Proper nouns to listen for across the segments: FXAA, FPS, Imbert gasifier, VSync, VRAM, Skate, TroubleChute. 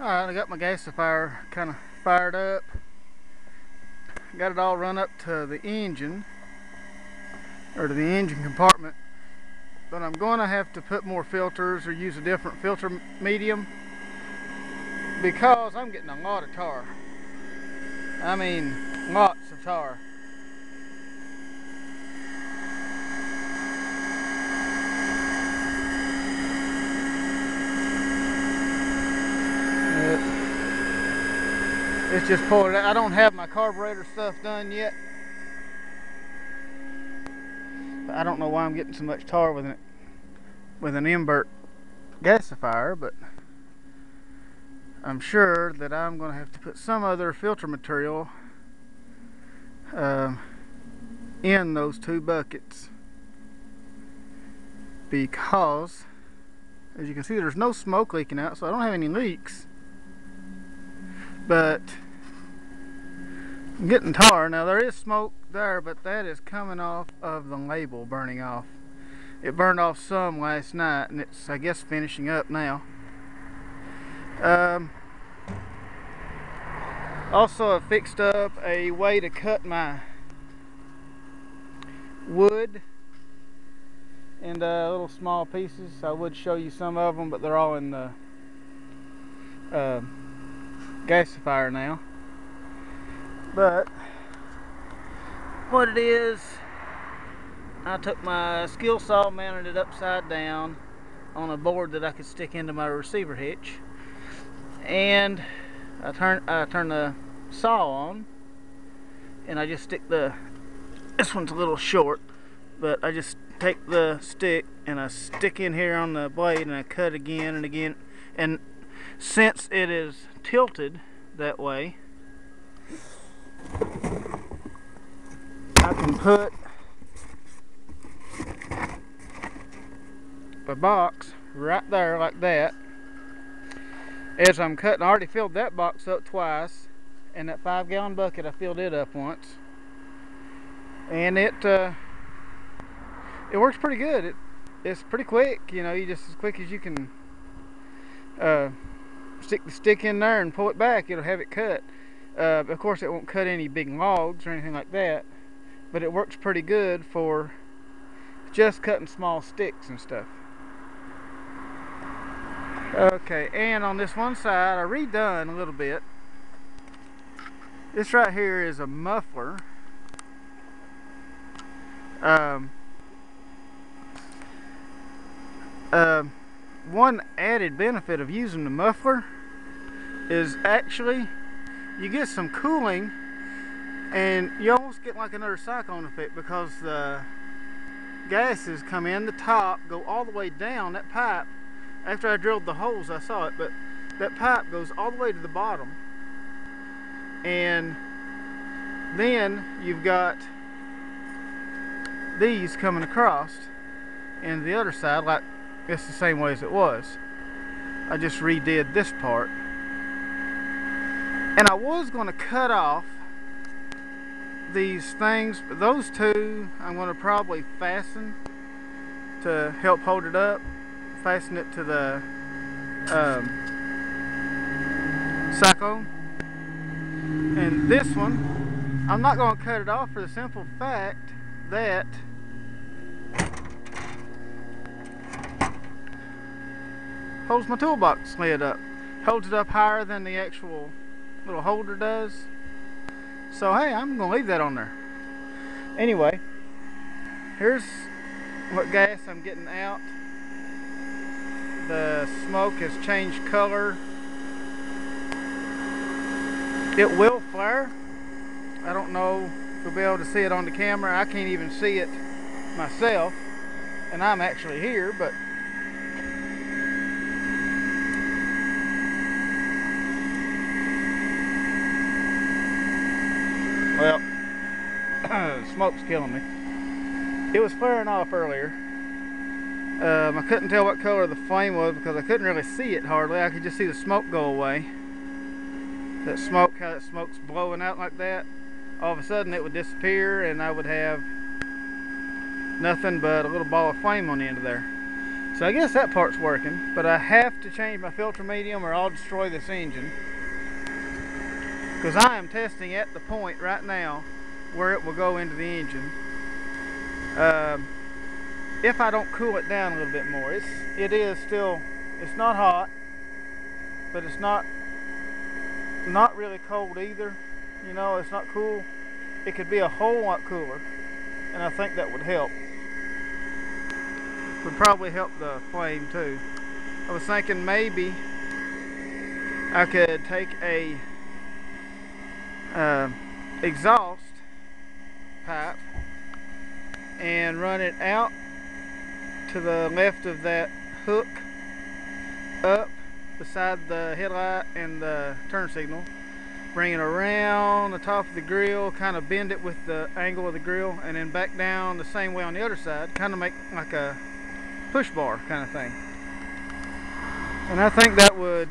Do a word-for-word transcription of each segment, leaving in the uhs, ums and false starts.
Alright, I got my gasifier kind of fired up. Got it all run up to the engine, or to the engine compartment. But I'm going to have to put more filters or use a different filter medium, because I'm getting a lot of tar. I mean, lots of tar. It's just poured out. I don't have my carburetor stuff done yet. But I don't know why I'm getting so much tar with an with an Imbert gasifier, but I'm sure that I'm going to have to put some other filter material uh, in those two buckets, because as you can see, there's no smoke leaking out, so I don't have any leaks. But I'm getting tar. Now there is smoke there, but that is coming off of the label burning off. It burned off some last night, and it's, I guess, finishing up now. Um, also, I fixed up a way to cut my wood into uh, little small pieces. I would show you some of them, but they're all in the uh, gasifier now. But what it is, I took my skill saw, mounted it upside down on a board that I could stick into my receiver hitch, and I turn I turn the saw on, and I just stick the this one's a little short, but I just take the stick and I stick in here on the blade, and I cut again and again. And since it is tilted that way, I can put the box right there like that as I'm cutting. I already filled that box up twice, and that five gallon bucket, I filled it up once, and it uh, it works pretty good. It, it's pretty quick, you know, you just as quick as you can uh, stick the stick in there and pull it back, it'll have it cut. Uh, of course, it won't cut any big logs or anything like that, but it works pretty good for just cutting small sticks and stuff. Okay, and on this one side, I redone a little bit. This right here is a muffler. Um, uh, one added benefit of using the muffler is actually you get some cooling, and you almost get like another cyclone effect, because the gases come in the top, go all the way down that pipe. After I drilled the holes, I saw it, but that pipe goes all the way to the bottom, and then you've got these coming across, and the other side, like it's the same way as it was. I just redid this part, and I was going to cut off these things, but those two I'm going to probably fasten to help hold it up. Fasten it to the um, cyclone. And this one, I'm not going to cut it off, for the simple fact that holds my toolbox lid up. Holds it up higher than the actual little holder does. So hey, I'm going to leave that on there. Anyway, here's what gas I'm getting out. The smoke has changed color. It will flare. I don't know if you'll be able to see it on the camera. I can't even see it myself, and I'm actually here, but well, smoke's killing me. It was flaring off earlier. Um, I couldn't tell what color the flame was, because I couldn't really see it hardly. I could just see the smoke go away. That smoke, how that smoke's blowing out like that. All of a sudden it would disappear, and I would have nothing but a little ball of flame on the end of there. So I guess that part's working, but I have to change my filter medium or I'll destroy this engine, because I am testing at the point right now where it will go into the engine uh, if I don't cool it down a little bit more. It's, it is still, it's not hot, but it's not not really cold either, you know, it's not cool. It could be a whole lot cooler, and I think that would help. Would probably help the flame too. I was thinking maybe I could take a uh, exhaust pipe and run it out to the left of that hook up beside the headlight and the turn signal, bring it around the top of the grill, kind of bend it with the angle of the grill, and then back down the same way on the other side, kind of make like a push bar kind of thing. And I think that would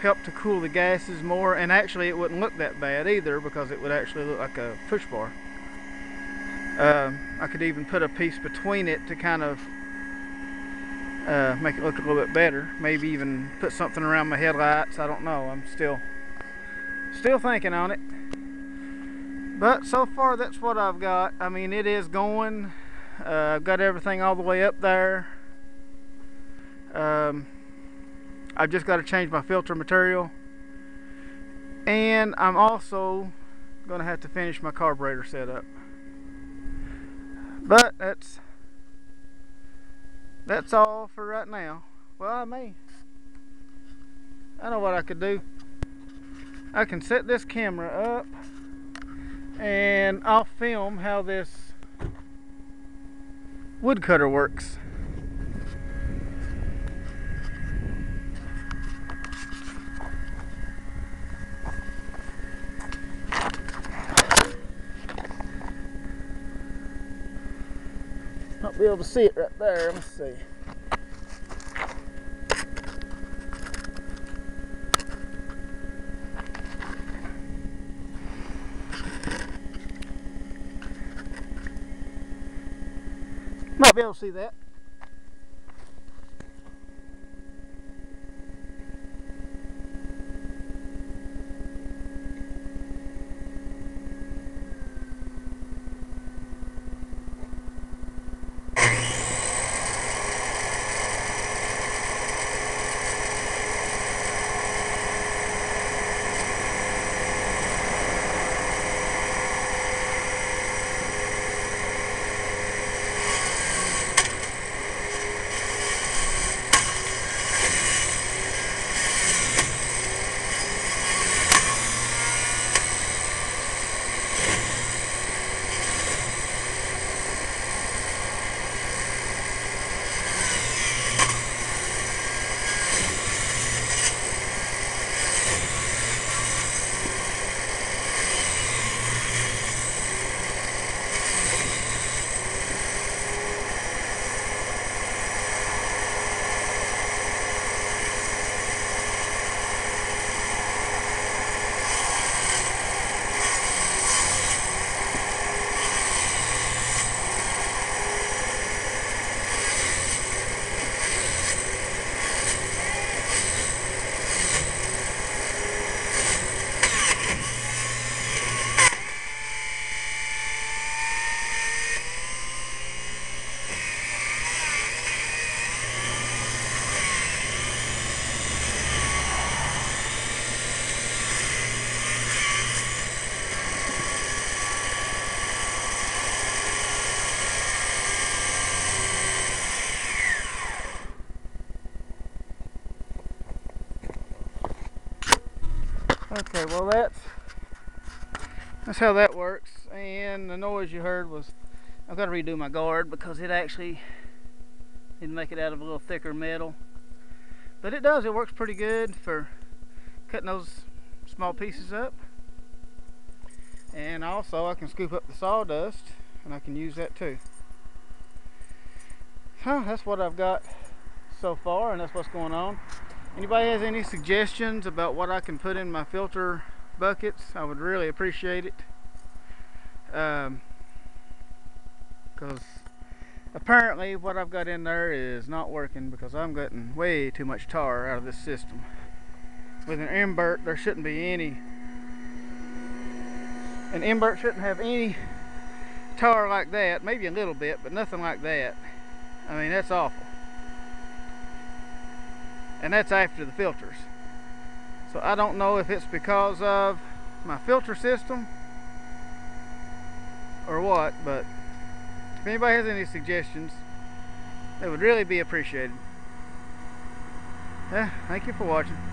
help to cool the gases more, and actually it wouldn't look that bad either, because it would actually look like a push bar. Um, I could even put a piece between it to kind of uh, make it look a little bit better. Maybe even put something around my headlights. I don't know. I'm still still thinking on it. But so far that's what I've got. I mean, it is going. Uh, I've got everything all the way up there. Um, I've just got to change my filter material, and I'm also going to have to finish my carburetor setup. But that's that's all for right now. Well, I may. I know what I could do. I can set this camera up, and I'll film how this woodcutter works. Not be able to see it right there. Let's see. Might be able to see that. Okay, well that's that's how that works. And the noise you heard was, I've got to redo my guard because it actually didn't make it out of a little thicker metal, but it does, it works pretty good for cutting those small pieces up. And also I can scoop up the sawdust and I can use that too. So that's what I've got so far, and that's what's going on. Anybody has any suggestions about what I can put in my filter buckets, I would really appreciate it, because um, Apparently what I've got in there is not working because I'm getting way too much tar out of this system. With an Imbert there shouldn't be any. An Imbert shouldn't have any tar like that, maybe a little bit, but nothing like that. I mean, that's awful. And that's after the filters. So I don't know if it's because of my filter system or what, but if anybody has any suggestions, they would really be appreciated. Yeah, thank you for watching.